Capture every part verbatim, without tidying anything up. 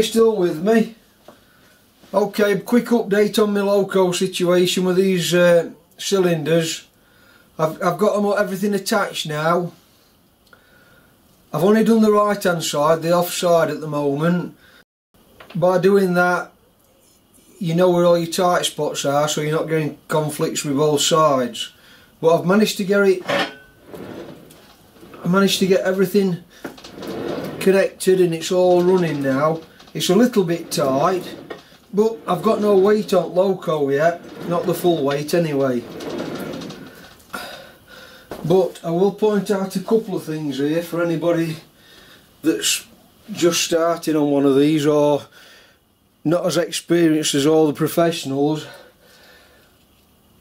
They still with me? Okay, quick update on my loco situation with these uh, cylinders. I've, I've got them, everything attached now. I've only done the right hand side, the off side at the moment. By doing that, you know where all your tight spots are, so you're not getting conflicts with both sides. But I've managed to get it, I managed to get everything connected and it's all running now. It's a little bit tight, but I've got no weight on loco yet, not the full weight anyway. But I will point out a couple of things here for anybody that's just starting on one of these or not as experienced as all the professionals.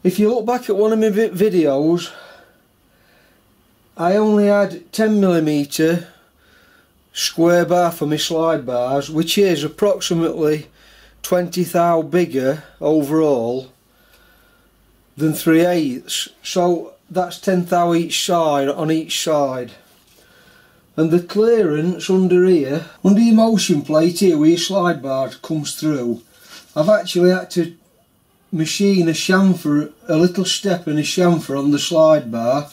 If you look back at one of my videos, I only had ten millimeter square bar for my slide bars, which is approximately twenty thou bigger overall than three eighths, so that's ten thou each side, on each side. And the clearance under here, under your motion plate here where your slide bar comes through, I've actually had to machine a chamfer, a little step and a chamfer on the slide bar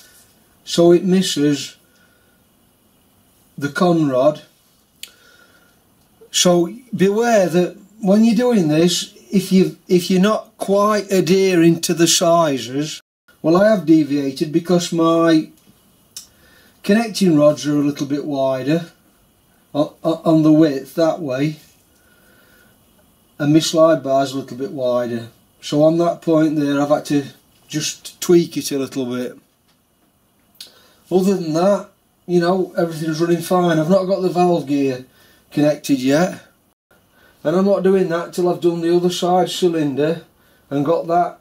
so it misses the con rod. So beware that when you're doing this, if you if you're not quite adhering to the sizes, well, I have deviated because my connecting rods are a little bit wider on the width that way and my slide bar is a little bit wider, so on that point there I've had to just tweak it a little bit. Other than that, you know, everything's running fine. I've not got the valve gear connected yet and I'm not doing that till I've done the other side cylinder and got that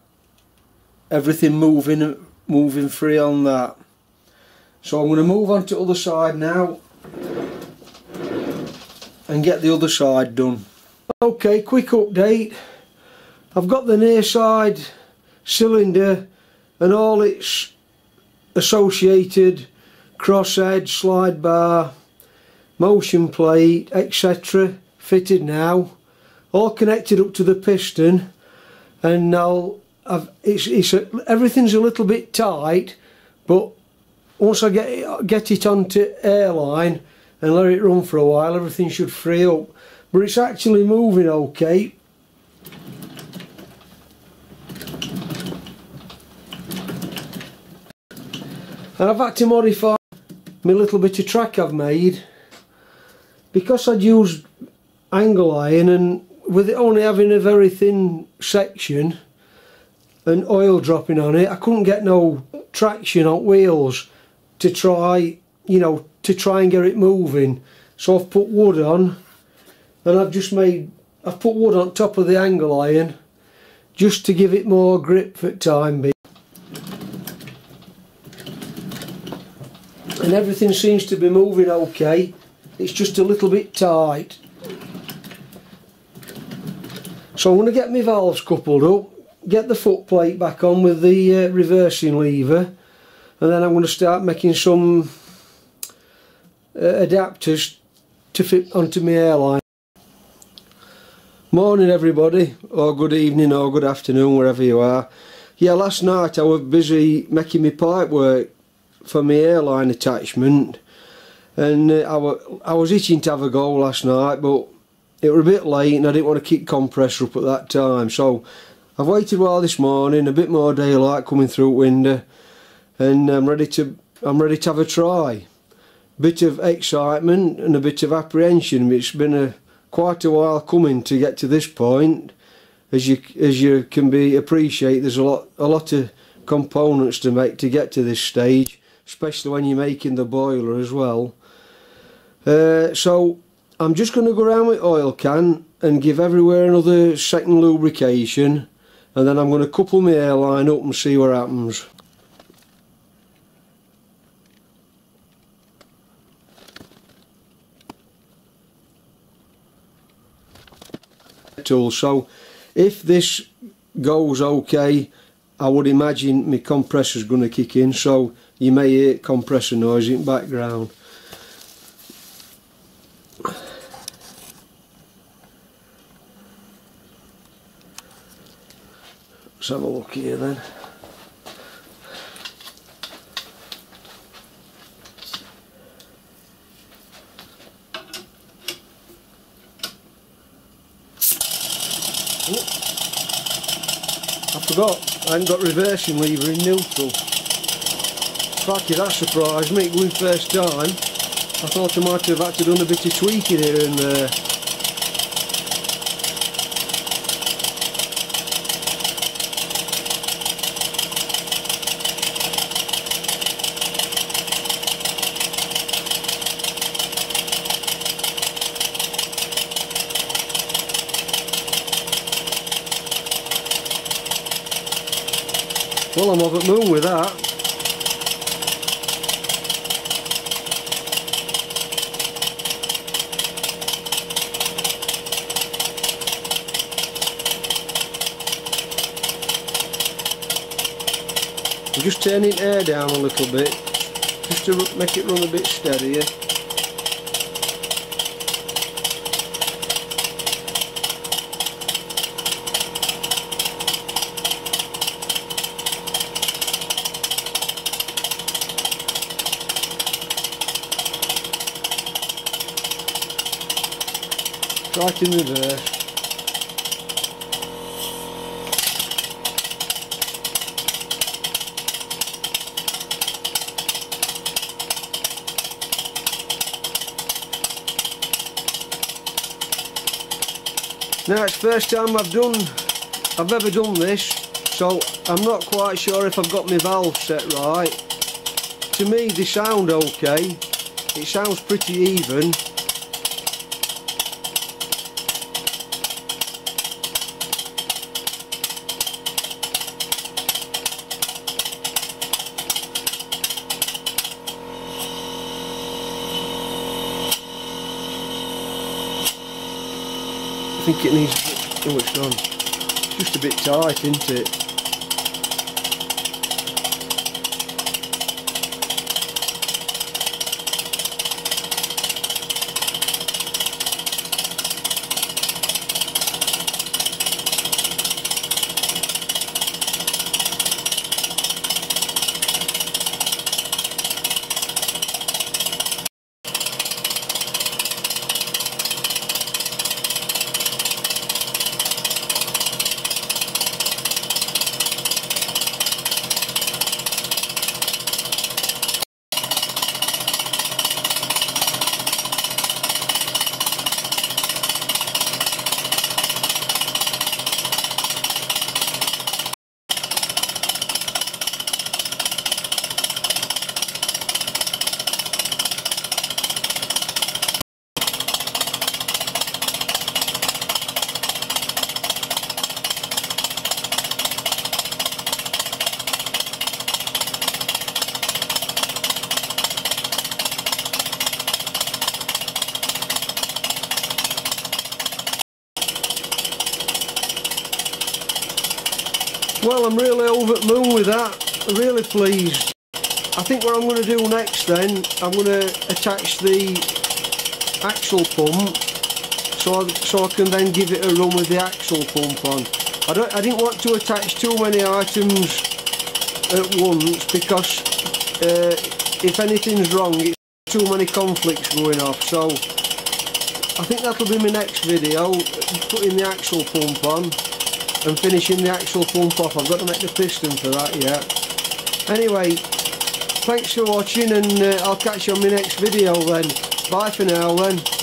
everything moving moving free on that. So I'm going to move on to the other side now and get the other side done. Okay, quick update. I've got the near side cylinder and all its associated crosshead, slide bar, motion plate, et cetera fitted now, all connected up to the piston, and now I've, it's, it's a, everything's a little bit tight, but once I get it, get it onto airline and let it run for a while, everything should free up. But it's actually moving okay. And I've had to modify my little bit of track I've made because I'd used angle iron, and with it only having a very thin section and oil dropping on it, I couldn't get no traction on wheels to try, you know, to try and get it moving. So I've put wood on, and I've just made, I've put wood on top of the angle iron just to give it more grip for time being. And everything seems to be moving okay, it's just a little bit tight. So I'm going to get my valves coupled up, get the foot plate back on with the uh, reversing lever, and then I'm going to start making some uh, adapters to fit onto my airline. Morning everybody, or good evening or good afternoon wherever you are. Yeah, last night I was busy making my pipe work for my airline attachment, and uh, I, were, I was itching to have a go last night, but it was a bit late and I didn't want to keep compressor up at that time, so I've waited a while this morning, a bit more daylight coming through window, and I'm ready to I'm ready to have a try. Bit of excitement and a bit of apprehension. It's been a quite a while coming to get to this point, as you as you can be appreciate. There's a lot a lot of components to make to get to this stage, especially when you're making the boiler as well. Uh, so I'm just going to go around with oil can and give everywhere another second lubrication, and then I'm going to couple my airline up and see what happens. So if this goes okay, I would imagine my compressor's going to kick in, so you may hear compressor noise in the background. Let's have a look here then. I forgot, I haven't got reversing lever in neutral. Crikey, that surprised me when first time. I thought I might have had to done a bit of tweaking here and there. Well, I'm over the moon with that. I'm just turning air down a little bit, just to make it run a bit steadier. Right in reverse. Now it's the first time I've done, I've ever done this, so I'm not quite sure if I've got my valve set right. To me they sound okay, it sounds pretty even. I think it needs, oh it's gone, just a bit tight, isn't it? Well, I'm really over the moon with that, I'm really pleased. I think what I'm going to do next then, I'm going to attach the axle pump so I, so I can then give it a run with the axle pump on. I, don't, I didn't want to attach too many items at once because uh, if anything's wrong it's too many conflicts going off, so I think that'll be my next video, putting the axle pump on and finishing the actual pump off. I've got to make the piston for that yet. Anyway, thanks for watching and uh, I'll catch you on my next video then. Bye for now then.